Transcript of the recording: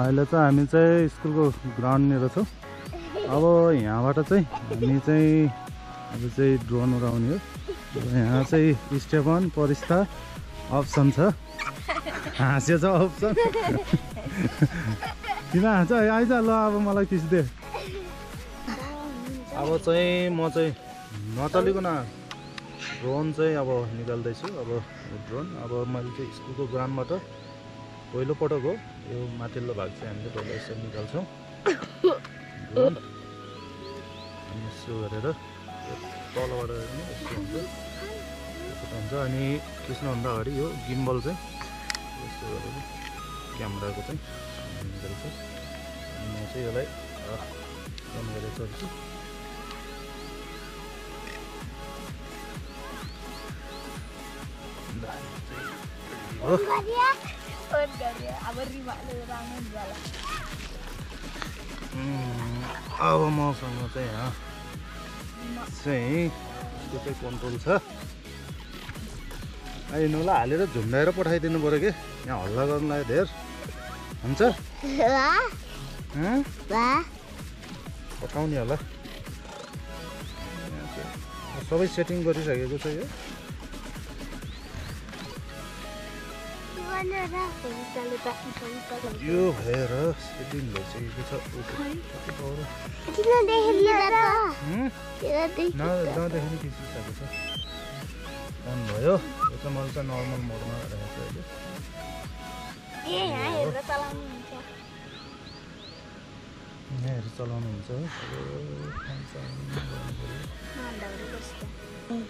अहिले त हामी चाहिँ स्कुलको ग्राउन्डनेर छौ। अब यहाँबाट चाहिँ हामी चाहिँ अब चाहिँ ड्रोन उडाउने हो। यहाँ चाहिँ स्टेफन परिस्था अप्सन छ। हाँस्यो छ अप्सन। किन हाँस्छ? आइज ल अब मलाई किस दे। अब चाहिँ म चाहिँ नचलिकन ड्रोन चाहिँ अब निकाल्दैछु। अब ड्रोन अब मैले चाहिँ स्कुलको ग्राउन्डबाट पहिलो पटक हो यो माथिल्लो भाग चाहिँ हामीले पहिला यसरी निकाल्छौँ। अनि यसो गरेर तलबाट हेर्नु यस्तो हुन्छ। अनि त्यसमा भन्दा अगाडि यो गिम्बल चाहिँ यस्तो गरेर क्यामेराको चाहिँ निकाल्छ। म चाहिँ यसलाई अन गरेर चढ्छु। अब मसँग चाहिँ त्यो चाहिँ कन्ट्रोल छ। अहिले नौला हालेर झुम्डाएर पठाइदिनु पऱ्यो कि यहाँ हल्ला गर्नुलाई धेर हुन्छ। पठाउने होला। सबै सेटिङ गरिसकेको छ यो। यो भएर सेटिङ भइसकेको छ। नदेख्ने खिचिसकेको छ। अन भयो। यो त मैले त नर्मल मोडमा राखेको छु अहिले। यहाँहरू चलाउनुहुन्छ।